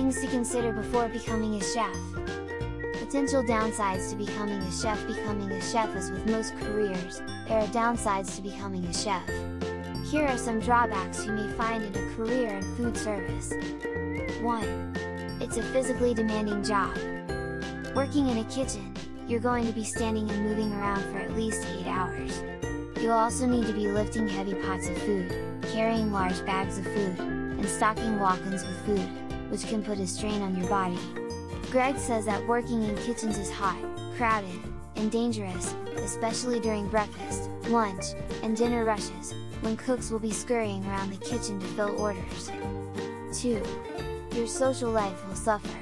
Things to consider before becoming a chef. Potential downsides to becoming a chef. Becoming a chef, as with most careers, there are downsides to becoming a chef. Here are some drawbacks you may find in a career in food service. 1. It's a physically demanding job. Working in a kitchen, you're going to be standing and moving around for at least 8 hours. You'll also need to be lifting heavy pots of food, carrying large bags of food, and stocking walk-ins with food, which can put a strain on your body. Greg says that working in kitchens is hot, crowded, and dangerous, especially during breakfast, lunch, and dinner rushes, when cooks will be scurrying around the kitchen to fill orders. 2. Your social life will suffer.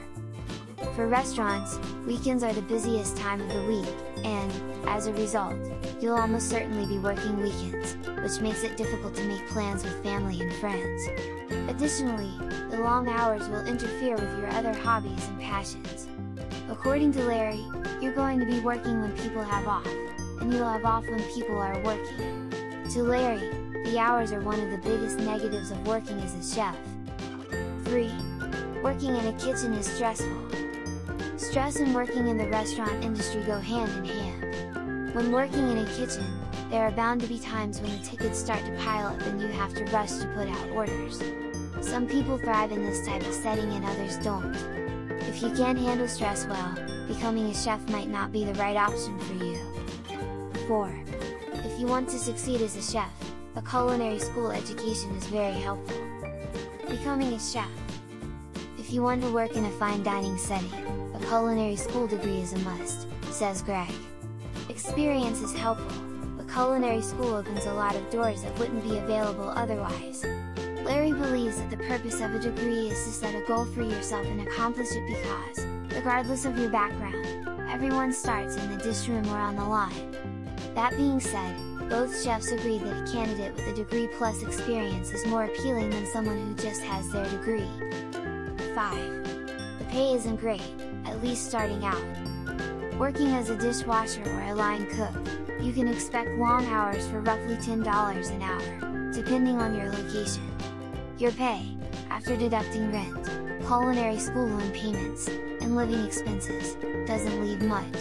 For restaurants, weekends are the busiest time of the week, and, as a result, you'll almost certainly be working weekends, which makes it difficult to make plans with family and friends. Additionally, the long hours will interfere with your other hobbies and passions. According to Larry, you're going to be working when people have off, and you'll have off when people are working. To Larry, the hours are one of the biggest negatives of working as a chef. 3. Working in a kitchen is stressful. Stress and working in the restaurant industry go hand in hand. When working in a kitchen, there are bound to be times when the tickets start to pile up and you have to rush to put out orders. Some people thrive in this type of setting and others don't. If you can't handle stress well, becoming a chef might not be the right option for you. 4. If you want to succeed as a chef, a culinary school education is very helpful. Becoming a chef. If you want to work in a fine dining setting, a culinary school degree is a must, says Greg. Experience is helpful, but culinary school opens a lot of doors that wouldn't be available otherwise. Larry believes that the purpose of a degree is to set a goal for yourself and accomplish it because, regardless of your background, everyone starts in the dishroom or on the line. That being said, both chefs agree that a candidate with a degree plus experience is more appealing than someone who just has their degree. 5. The pay isn't great, at least starting out. Working as a dishwasher or a line cook, you can expect long hours for roughly $10 an hour, depending on your location. Your pay, after deducting rent, culinary school loan payments, and living expenses, doesn't leave much.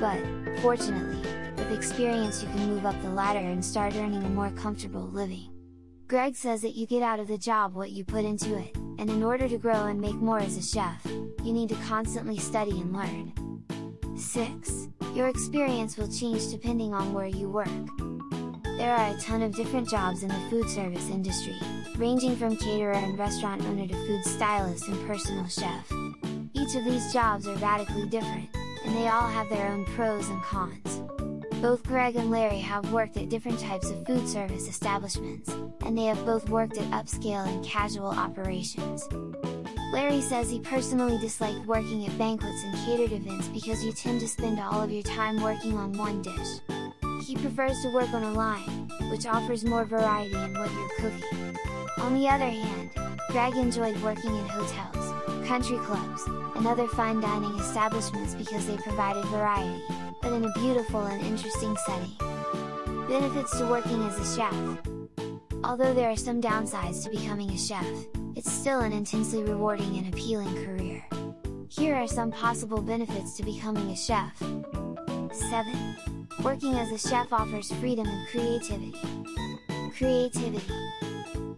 But, fortunately, with experience you can move up the ladder and start earning a more comfortable living. Greg says that you get out of the job what you put into it, and in order to grow and make more as a chef, you need to constantly study and learn. 6. Your experience will change depending on where you work. There are a ton of different jobs in the food service industry, ranging from caterer and restaurant owner to food stylist and personal chef. Each of these jobs are radically different, and they all have their own pros and cons. Both Greg and Larry have worked at different types of food service establishments, and they have both worked at upscale and casual operations. Larry says he personally disliked working at banquets and catered events because you tend to spend all of your time working on one dish. He prefers to work on a line, which offers more variety in what you're cooking. On the other hand, Greg enjoyed working in hotels, country clubs, and other fine dining establishments because they provided variety, but in a beautiful and interesting setting. Benefits to working as a chef. Although there are some downsides to becoming a chef, it's still an intensely rewarding and appealing career. Here are some possible benefits to becoming a chef. 7. Working as a chef offers freedom and creativity.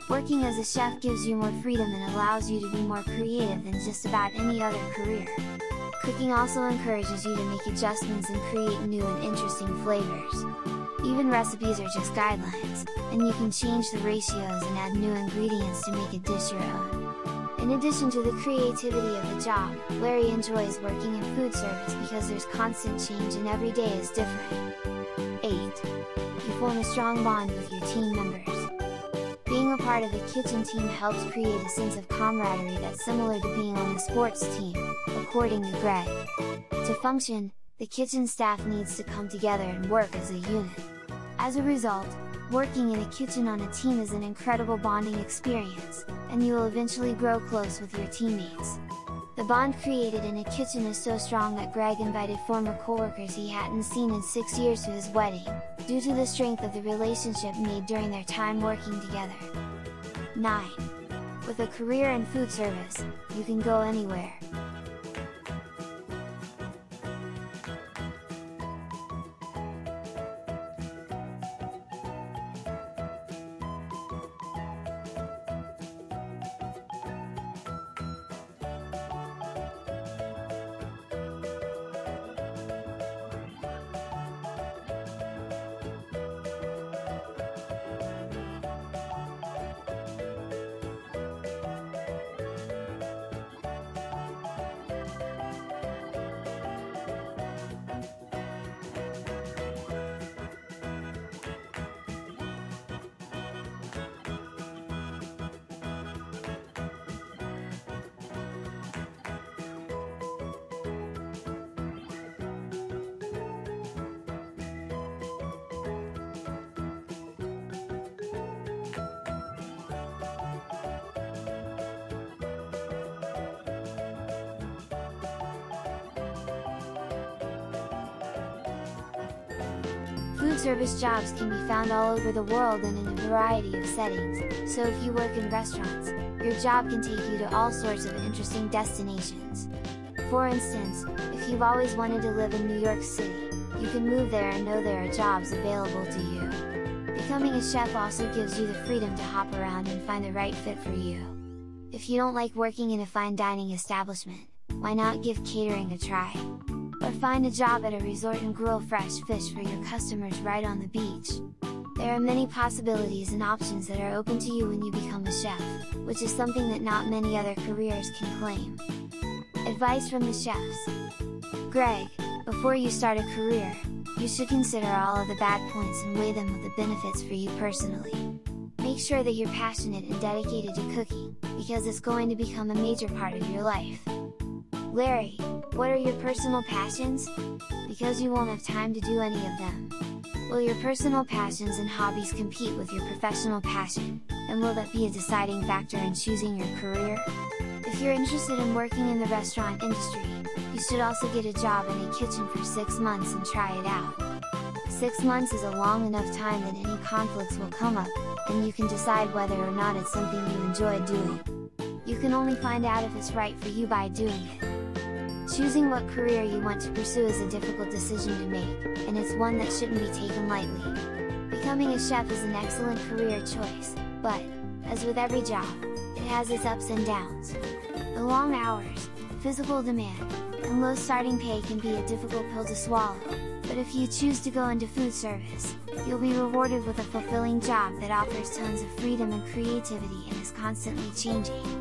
Working as a chef gives you more freedom and allows you to be more creative than just about any other career. Cooking also encourages you to make adjustments and create new and interesting flavors. Even recipes are just guidelines, and you can change the ratios and add new ingredients to make a dish your own. In addition to the creativity of the job, Larry enjoys working in food service because there's constant change and every day is different. 8. You form a strong bond with your team members. Being a part of a kitchen team helps create a sense of camaraderie that's similar to being on the sports team, according to Greg. To function, the kitchen staff needs to come together and work as a unit. As a result, working in a kitchen on a team is an incredible bonding experience, and you will eventually grow close with your teammates. The bond created in a kitchen is so strong that Greg invited former coworkers he hadn't seen in 6 years to his wedding, due to the strength of the relationship made during their time working together. 9. With a career in food service, you can go anywhere. Food service jobs can be found all over the world and in a variety of settings, so if you work in restaurants, your job can take you to all sorts of interesting destinations. For instance, if you've always wanted to live in New York City, you can move there and know there are jobs available to you. Becoming a chef also gives you the freedom to hop around and find the right fit for you. If you don't like working in a fine dining establishment, why not give catering a try? Or find a job at a resort and grill fresh fish for your customers right on the beach. There are many possibilities and options that are open to you when you become a chef, which is something that not many other careers can claim. Advice from the chefs. Greg, before you start a career, you should consider all of the bad points and weigh them with the benefits for you personally. Make sure that you're passionate and dedicated to cooking, because it's going to become a major part of your life. Larry, what are your personal passions? Because you won't have time to do any of them. Will your personal passions and hobbies compete with your professional passion, and will that be a deciding factor in choosing your career? If you're interested in working in the restaurant industry, you should also get a job in a kitchen for 6 months and try it out. 6 months is a long enough time that any conflicts will come up, and you can decide whether or not it's something you enjoy doing. You can only find out if it's right for you by doing it. Choosing what career you want to pursue is a difficult decision to make, and it's one that shouldn't be taken lightly. Becoming a chef is an excellent career choice, but, as with every job, it has its ups and downs. The long hours, physical demand, and low starting pay can be a difficult pill to swallow, but if you choose to go into food service, you'll be rewarded with a fulfilling job that offers tons of freedom and creativity and is constantly changing.